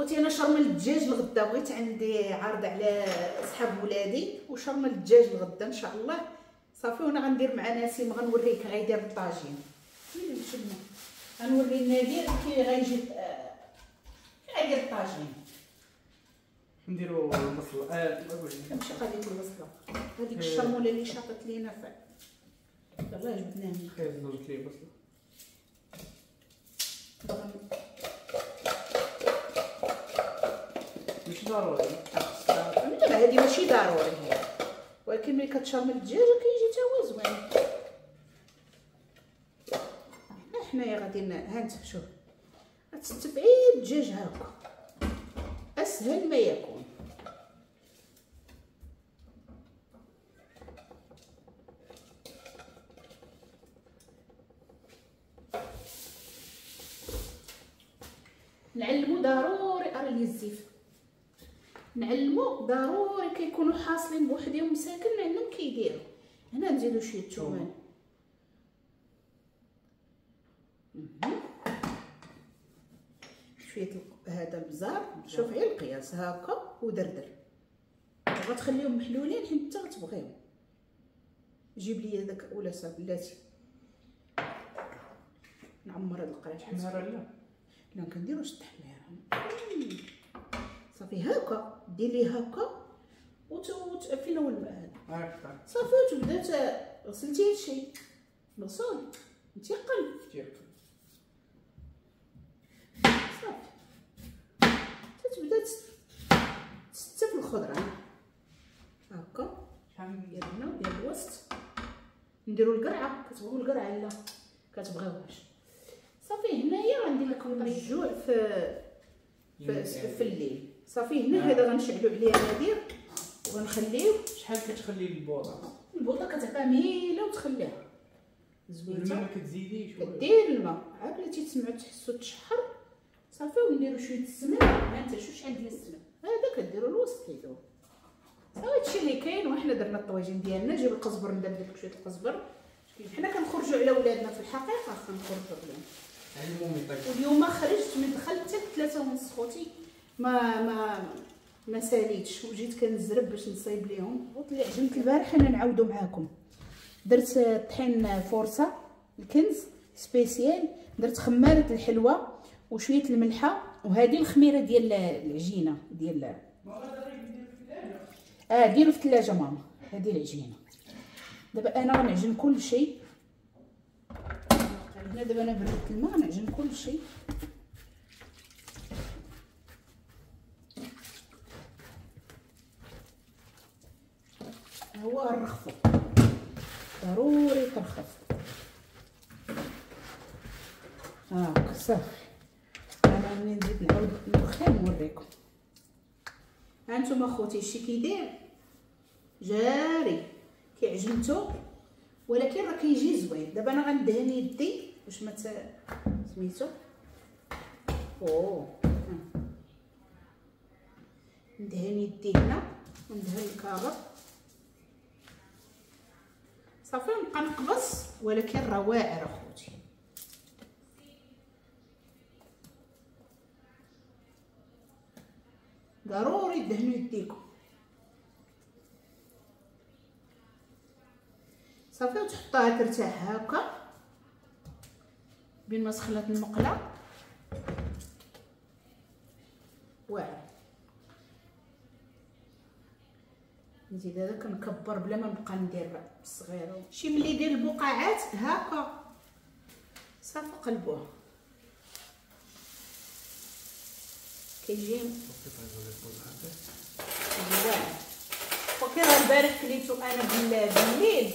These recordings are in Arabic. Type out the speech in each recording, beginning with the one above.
خوتي انا شرمل الدجاج لغدا، بغيت عندي عرض على صحاب ولادي وشرمل الدجاج لغدا ان شاء الله. صافي وانا غندير مع نسيم غنوريك غيدير الطاجين. غنوري نادير كي غيجي غيدير الطاجين. نديرو البصل كنمشي غادي يكون البصل هذيك الشرموله اللي شاطت لينا فاك يلاه جبناها من خير زوج كيلو بصل. ماشي ضروري لا هذه ماشي ضروري، ولكن ملي كتشرمل الدجاج كيجي تا هو زوين. حنايا غادي هانت شوف تتبعي الدجاج هاكا اسهل ما يكون. نعلمو ضروري ارلي الزيف، نعلمو ضروري كيكونوا حاصلين بوحدهم مساكن لانهم كيديروا. هنا نزيدو شويه الثومه شويه هذا البزار، شوف غير القياس هكا ودردر، غتخليهم محلولين حيت انت غتبغيهم. جيب لي داك ولا صافي بلاتي نعمر هاد القرعه حمراء. لا ما كنديروش التحميره صافي هكا، دير ليه هكا وتقفلي له الماء هذا صافي وتبدا غسلتي هادشي مغسول تيقل صافي. تتبدا تستف الخضره هكا شحال ديالنا ديال الوسط. نديرو القرعه، كتبغيو القرعه لا كتبغيوهاش صافي. هنايا غندير لكم الجوع في الليل صافي. هنا هذا غنشعلو عليه نادير وغنخليه. شحال كتخلي البوطه؟ البوطه كتعطيها مهيله وتخليها زوينه، ما كتزيديش دير الماء عاد الا تسمعوا تحسوا تشحر صافي. ونديروا شويه السمن، ها انت شوف شحال ديال السمن هذا كديروا الوسط كيدوب صافي. هادشي اللي كاين. وحنا درنا الطواجن ديالنا. جيب القزبر ندير لك شويه القزبر. حنا كنخرجوا على ولادنا في الحقيقه، كنخرجوا لهم. واليوم خرجت من دخلت حتى 3:30 خوتي ما ساليتش وجيت كنزرب باش نصايب ليهم. اللي عجنت البارح انا نعاودو معاكم. درت طحين فرصه الكنز سبيسيال، درت خماره الحلوه وشويه الملحه، وهذه الخميره ديال العجينه ديال ديرو في الثلاجه ماما. هذه العجينه دابا انا غنعجن كل شيء. هنا دابا انا بردت الماء غنعجن كل شيء. هو الرخفو ضروري ترخف هاك صافي. انا ملي نزيد نعاود نوخر نوريكم. ها نتوما اخوتي الشي كيدير جاري كيعجنتو، ولكن راه كيجي زوين. دابا انا غندهن يدي باش ما سميتو ندهن يدي هنا وندهن الكابر صافي. نبقى نقبص ولكن راه واعر اخوتي. ضروري دهنوا يديكم صافي وتحطها ترتاح هكا بين ما سخلات المقله. واعر نزيد هذا كنكبر بلا ما نبقى ندير بالصغير. شي ملي دير البقعات هكا صافي قلبوها كيجي وكي راه البارح كليتو انا بالليل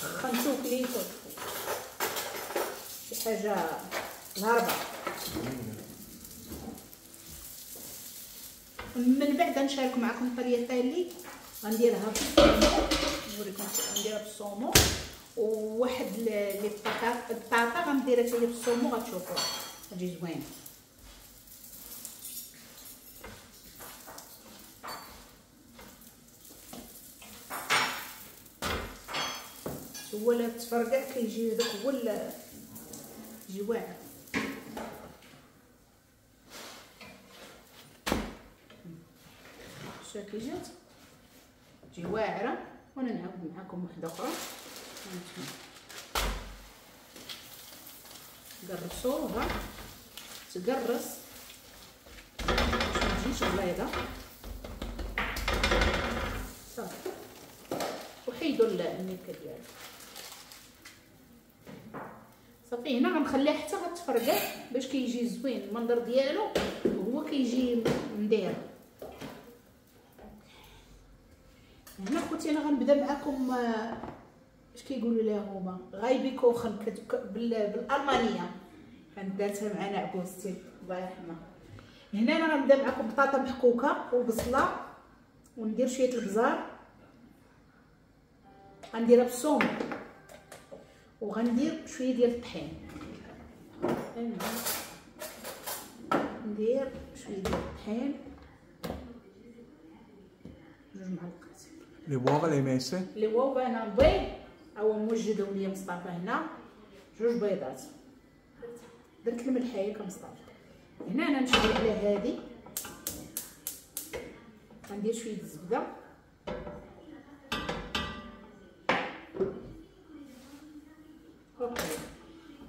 خنتو كليتو شي حاجه الهربه. من بعد غنشارك معكم طريقه اللي غنديرها نوريكم. غنديرها بالصومو وواحد لي البطاطا غنديرها حتى هي بالصومو غتشوفوها غتجي زوينه. ولا تفرقع كيجي هذاك هو الجواع الشاكيجات تجي واعره. وانا نعاود معكم وحده اخرى. قرصوها تقرص باش ما تجيش بيضه. صافي وحيدوا النكهه ديالها. صافي هنا غنخليه حتى غتفرقع باش كيجي زوين المنظر ديالو وهو كيجي مدير. هنا خوتي انا غنبدا معكم اش كيقولوا ليها هما غايبي كوخن بالالمانيه. كندارتها معنا عكوستي الله يرحمها. هنا انا غنبدا معكم بطاطا محكوكه وبصله وندير شويه البزار. غنديرها بالثوم وغندير شويه ديال الطحين. ندير شويه ديال الطحين جوج معلقات لي واغ لي ميسي لي واغ. انا بيض او موجدوا ليا مصطفى هنا جوج بيضات. درت الملحيه كمصطفى. هنا انا نشوي على هذه. غندير شويه الزبده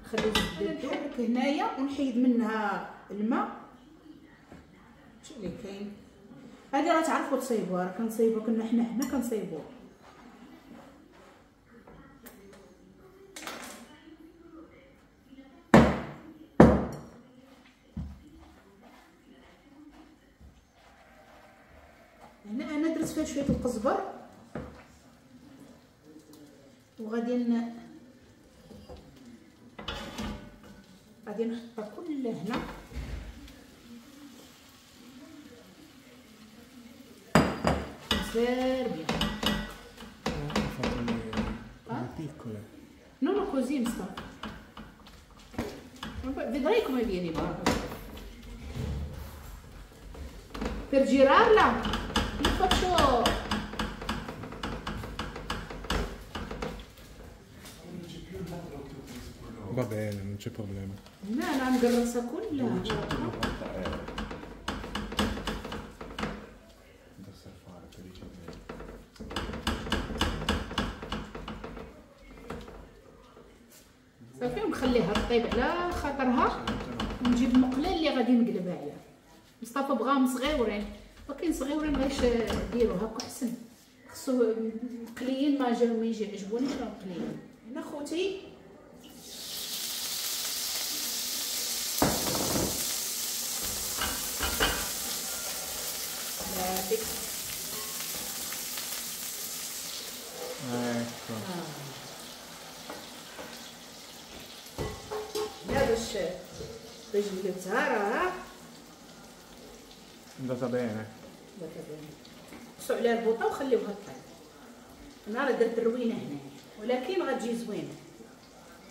نخلي الزبده تدوب هنايا ونحيد منها الماء. شوف اللي كاين هادي راه تعرفوا تصايبوها. راه كنصايبوها كنا حنا كنصايبوها. هنا انا درت فيها شويه القزبر وغادي غادي نحطها كلها هنا. Serve. Ho fatto le piccole. Non ho così mi sta. Vedrai come viene guarda. Per girarla io faccio va bene, non c'è problema. No, non grossa culla. صافي ونخليها طيب على خاطرها. ونجيب المقله اللي غادي نقلبها عليها. مصطفى بغاهم صغيورين ولكن صغيورين غاش ديروا هكا احسن. خصو مقليين ما جاو ما يجي عجبونيش راه مقليين. هنا خوتي باش جبتها راه اندات بينا نقصوا عليها البوطه وخليوها طيب. انا راه درت الروينه هنا ولكن غتجي زوينه.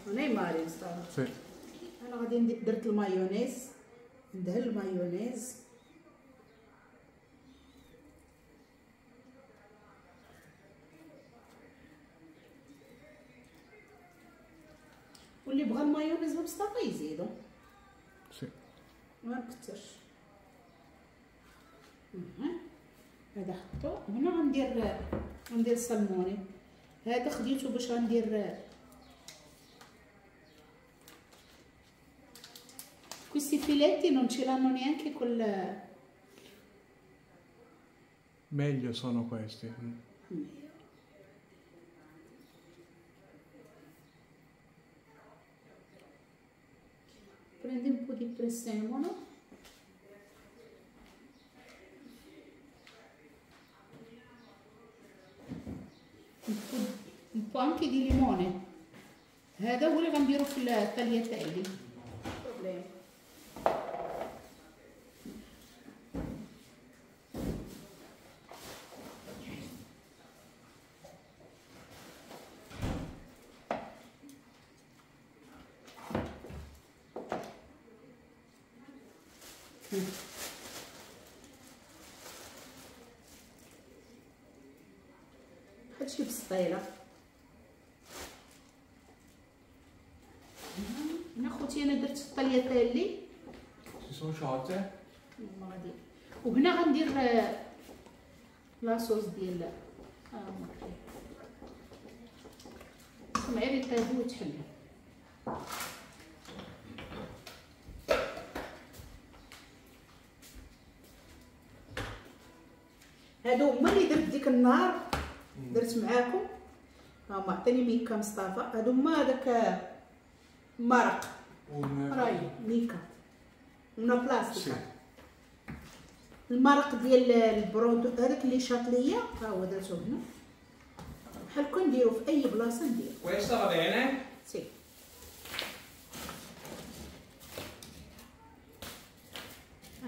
هنا ماري مصطفى انا غادي درت المايونيز. ندهن المايونيز واللي بغى المايونيز مصطفى يزيدو ما نكثرش. هذا حطو هنا. غندير السلموني. هذا خديته باش غندير كوسي فيلاتي نون تشي لانو نيانكي كل meglio sono questi. Prende un po' di prezzemolo. Un po' anche di limone. هذا هو اللي غنديرو في التاليتالي. هادشي بالسطيله. هنا خوتي انا درت الطلياتالي سيسون شاطر. وهنا غندير لاصوص ديال المغرب. غير يطيبو ويتحلو. هادو هما اللي درت ديك النهار درت معاكم، هما عطيني ميكا مصطفى. هادو هما داك مرق راهي ميكا ونا بلاستيك. المرق ديال البرود هذاك اللي شاط ليا ها هو درتو هنا، بحال كنديرو في اي بلاصه نديرو. واش صافي هنا سي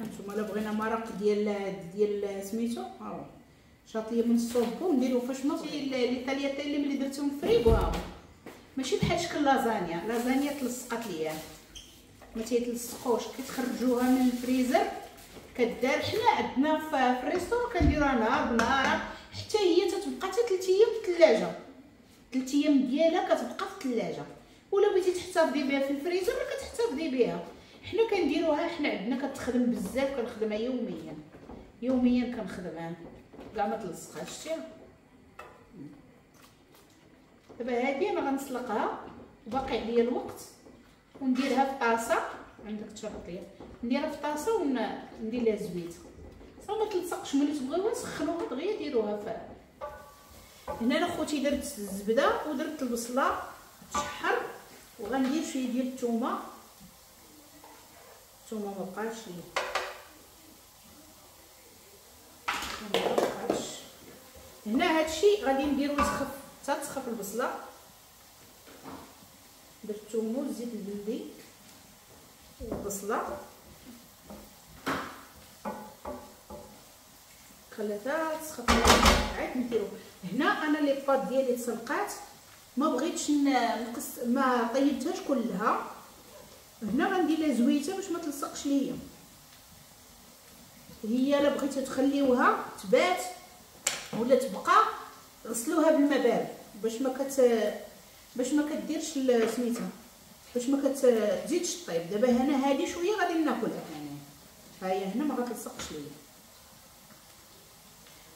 هانتوما الا بغينا مرق ديال سميتو ها هو شاط ليا من الصوبو نديرو فاش ما لي طالياتين اللي درتهم فريغو ها هو ماشي بحال شكل لازانيا. لازانيا تلصقات ليا ما تيتلصقوش، كتخرجوها من الفريزر كدار. حنا عندنا في الريستور كنديروها نهار بنهار حتى هي تتبقى حتى 3 ايام في الثلاجه. 3 ايام ديالها كتبقى في الثلاجه، ولا بغيتي تحتفظي بها في الفريزر راه كتحتفظي بها. حنا كنديروها، حنا عندنا كتخدم بزاف، كنخدمها يوميا يوميا كنخدمها كاع ما تلصقاتش. شتيها دابا هادي انا غنسلقها وباقي عليا الوقت، ونديرها في طاسه. عندك تشرطيه نديرها في طاسه وندير لها زويته صافي ما تلصقش. ملي تبغيوها سخنوها دغيا ديروها في هنا. انا خوتي درت الزبده ودرت البصله تشحر، وغندير شويه ديال الثومه. الثومه ما بقاش هنا. هادشي غادي نديرو يسخف حتى تسخف البصله. درت الثوم والزيت البلدي والبصله خلاتها تسخن. عاد نديرو هنا انا لي بات ديالي تسلقات، ما بغيتش نقص ما طيبتهاش كلها. هنا غندير لها زويته باش ما تلصقش ليا. هي الا بغيتو تخليوها تبات ولا تبقى غسلوها بالماء بارد باش ما كديرش سميتها باش ما كتزيدش الطيب. دابا هنا هادي شويه غادي ناكلها انا، ها هي هنا ما غتلصقش ليا.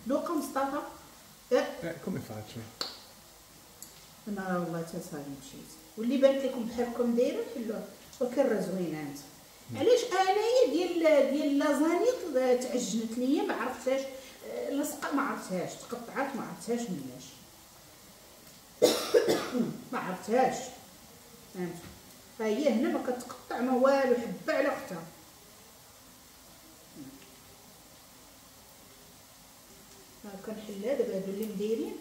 دوقه مصطفى كومي فاتشي انا والله حتى صافي مشيت. واللي بانت لكم بحالكم دايره حلوها وكره زوينه. انت علاش انايا ديال لازانيا تعجنت ليا ما عرفتهاش لصق، ما عرفتهاش تقطعات، ما عرفتهاش مناش ما عرفتهاش. ها هي هنا ما كتقطع ما والو، حبه على اختها. ها كنحلها دابا هادو اللي مدايرين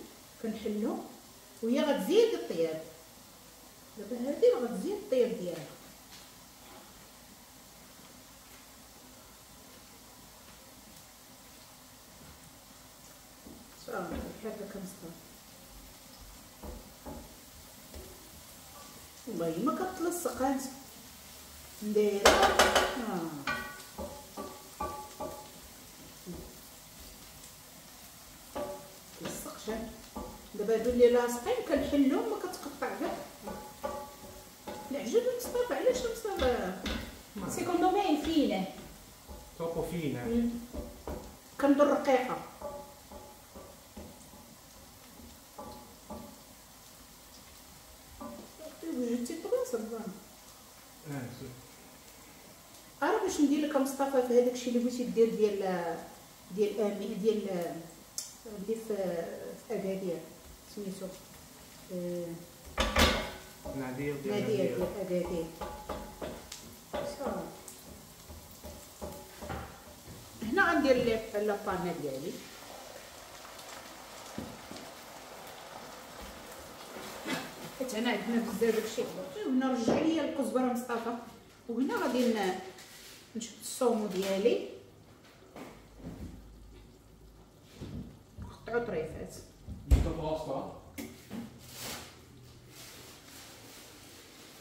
كنحلهم وهي غتزيد الطياب. دابا هادي غتزيد الطياب ديالها. صافي هكا كنصاوب والله ما كتلصق. هانت نديرها تلصقش. دابا هادو اللي لاصقين كنحلهم ما كتقطع كاع. العجب مصطفى علاش مصطفى سيكوندو ماين فينا توقو فينا كندير رقيقه. أنا باش ندير لك مصطفى في هذاك الشيء اللي بغيتي دير ديال امي اللي في اكادير سميتو نادير ديال اكادير. هنا غندير لا بانه ديالي حيت هنا عندنا بزاف داكشي. وهنا رجع ليا الكزبره مصطفى. وهنا غادي نشد الصومو ديالي نقطعو طريفات.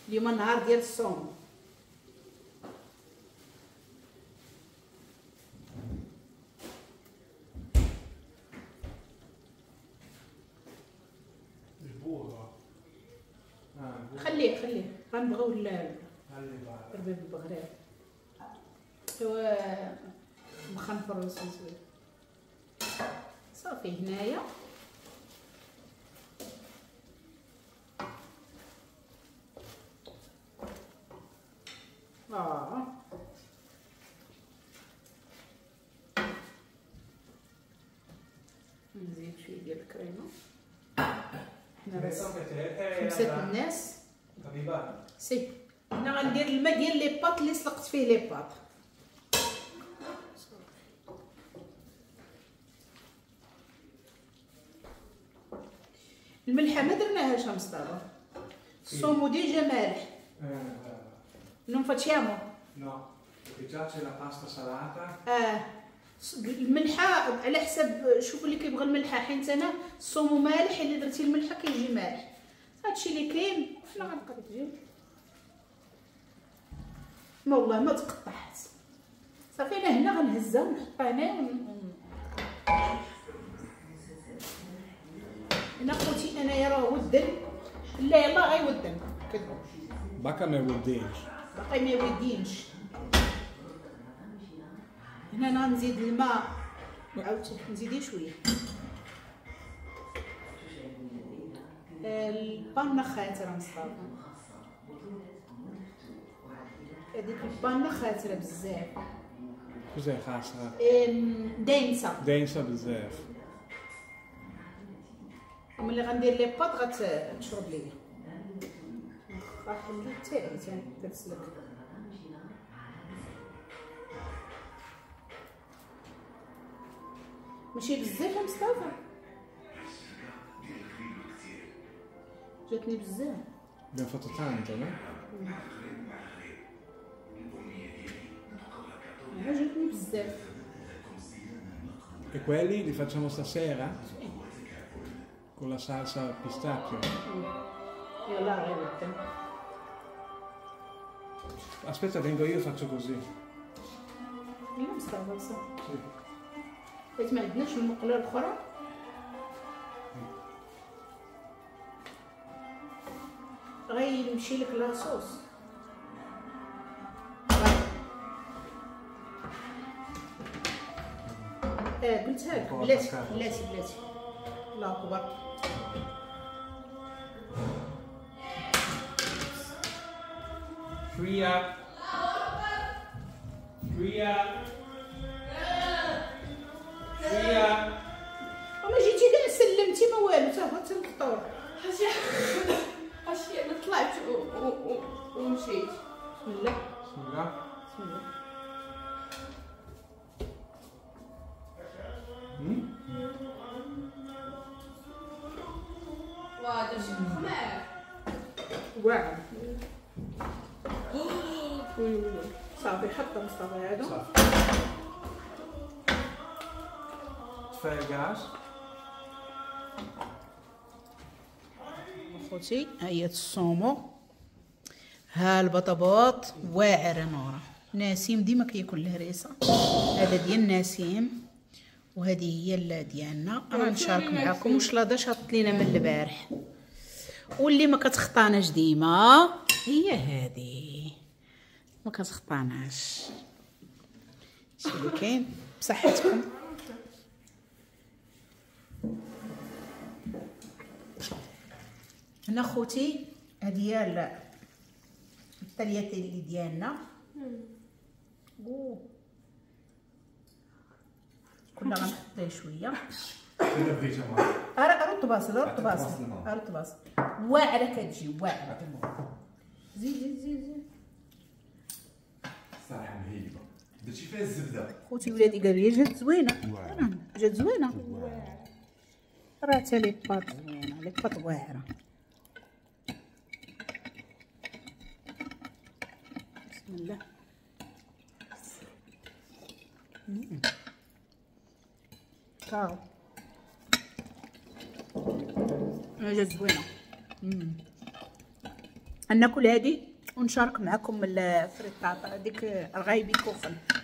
اليوم نهار ديال الصومو. خليه غنبغيو الربيب البغرير و مخنفر وسوسوير. صافي صافي هنايا نزيد شويه ديال الكريمه. حنا خمسة الناس سي. هنا غندير الماء ديال لي باط اللي سلقت فيه لي باط. الملحه ما درناهاش مصطفى، الصومو ديجا مالح. Non facciamo? No, perché già c'è la pasta salata. الملحه على حسب، شوفوا اللي كيبغى الملحه، حيت انا الصومو مالح، اللي درتي الملحه كيجي مالح. هادشي اللي كاين. شنو غنقدر تجي؟ ما والله ما تقطعت. صافي انا هنا غنهزها ونحطها هنا. انا قلت انايا راه ودن، لا يلاه غيودن كذب باقا ما يودينش، باقي ما يودينش. هنا انا نزيد الماء، عاوتاني نزيد شويه البانه خاتره مصطفى. هذيك البانه خاتره بزاف بزاف، خاصها داينسه داينسه بزاف. ملي غندير لي بوط غتشرب ليا، واخا حتى حتى كتسلك. ماشي بزاف مصطفى، جاتني بزاف دا فططها انت. لا جاتني بزاف. E quelli li facciamo stasera con la salsa pistacchio. Yalla غير aspetta, vengo io e faccio così. Io mi stavo così. Sì. Ma عندناش المقله الاخرى. غير يمشي لك لاصوص. قلتها لك بلاتي بلاتي بلاتي. الله اكبر. Priya, Priya, Priya. وما جيتي كاع سلمتي ما والو، تا هو حتى الفطور. حاشي انا طلعت ومشيت. بسم الله بسم الله بسم الله. واه درتي الخمار. واعر. صافي حطها مصطفى هادو. طفي الغاز. خوتي ها هي الصومو، ها البطباط واعر نورا. نسيم ديما كياكل الهريسه، هذا ديال نسيم وهذه هي اللي ديالنا. راه نشارك معكم واش لاضا شاطت لينا من البارح، واللي ما كتخطاناش ديما هي هذه، ما كتخطاناش. شي اللي كاين بصحتكم. هنا خوتي هادي الطريات اللي ديالنا، كنا غنحطيه شويه. رد بصل رد بصل رد بصل. واعره كتجي واعره. زيد زيد زيد. صراحه مهيبه، درتي فيها الزبده. خوتي ولادي قالوا لي جات زوينه، جات زوينه. راه تا لي باط زوينه، لي باط واعره. بسم الله. كاو جات زوينه. ناكل هذه ونشارك معكم الفريطاطا، هذيك الغايبي كوخن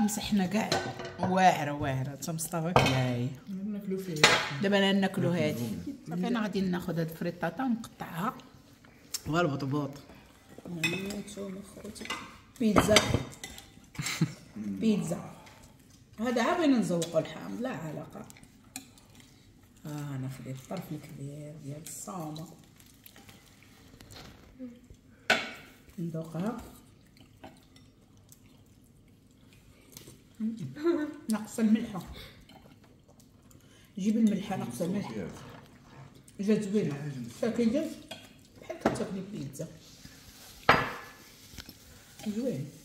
مسحنا كاع واعره واعره. انت مصطفى كاي ناكلو فيه دابا. انا ناكلو هادي صافي. انا غادي ناخذ هاد الفريطاطه ونقطعها والبطبوط. انتم اخوتي بيتزا بيتزا. هذا عاوين نزوقو الحامض لا علاقه. انا خديت الطرف الكبير ديال الصومه ندوقها. ناقصه الملحه. جيب الملحه ناقصه الملح. جات زوينه شاكين جات بحال كتاكلي بيتزا زوين.